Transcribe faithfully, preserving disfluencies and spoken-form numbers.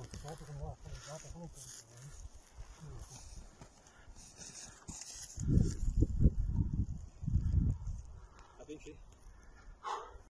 I think she